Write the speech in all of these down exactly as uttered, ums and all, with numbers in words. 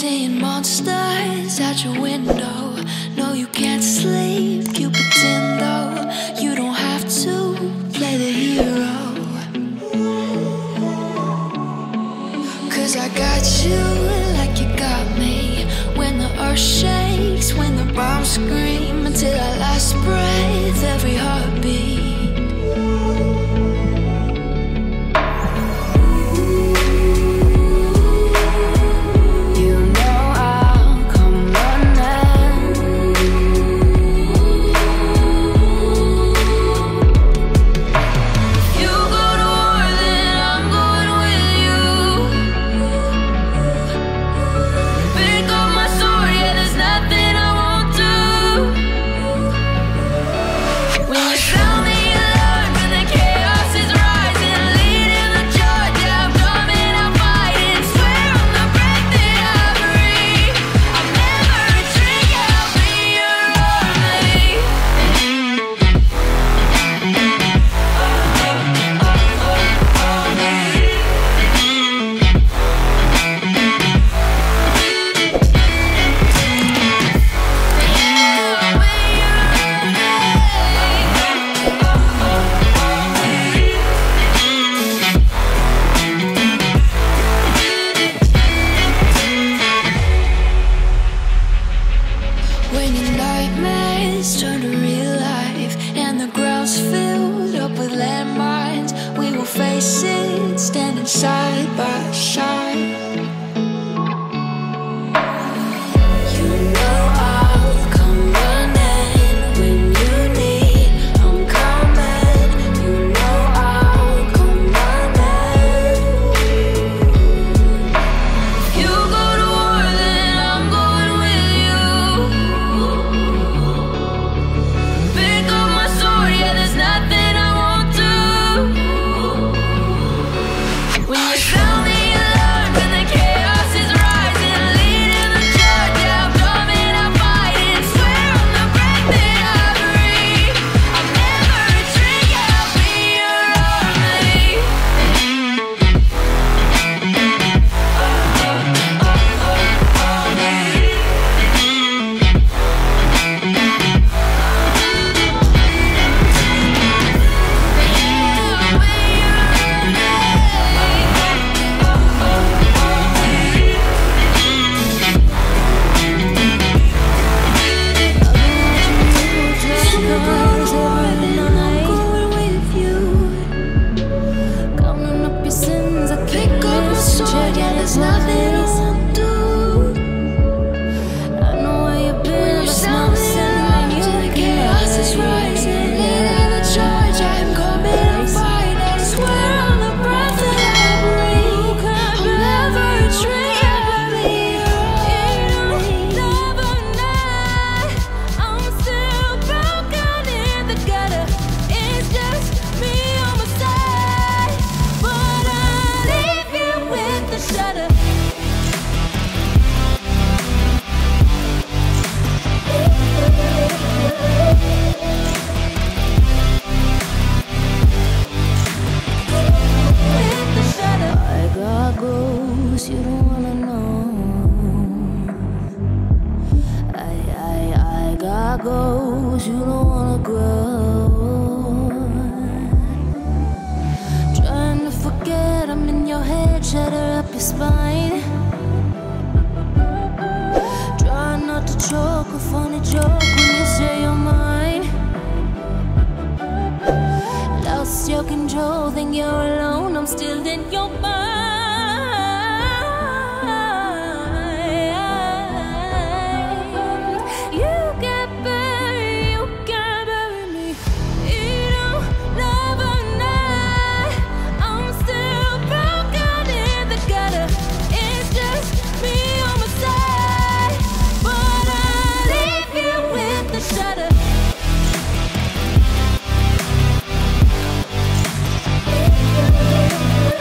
seeing monsters out your window. No, you can't sleep, you pretend though. You don't have to play the hero, 'cause I got you like you got me. When the earth shakes, when the bombs scream, until our last breath, every heartbeat. Turn to real life, and the ground's filled up with landmines. We will face it, standing side by side. Goes, you don't wanna grow. Trying to forget, I'm in your head, shatter up your spine. Try not to choke, a funny joke when you say you're mine. Lost your control, think you're alone, I'm still in your mind.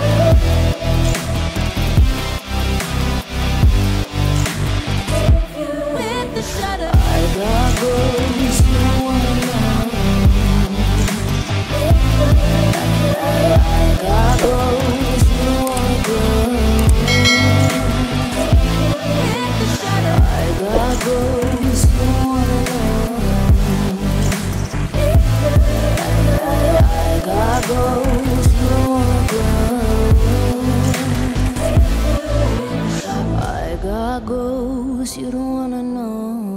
Oh, far goes, you don't wanna know.